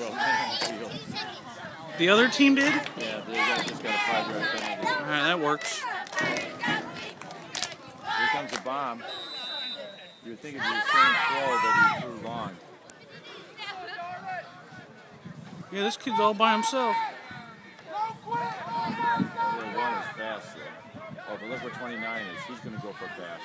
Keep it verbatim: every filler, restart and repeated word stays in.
twelve man field. The other team did? Yeah, they got, just got a five-yard penalty. All right, that works. Here comes a bomb. You would think it'd be the same throw that he threw long. Yeah, this kid's all by himself. Fast, oh, but look where twenty-nine is. He's going to go for a pass.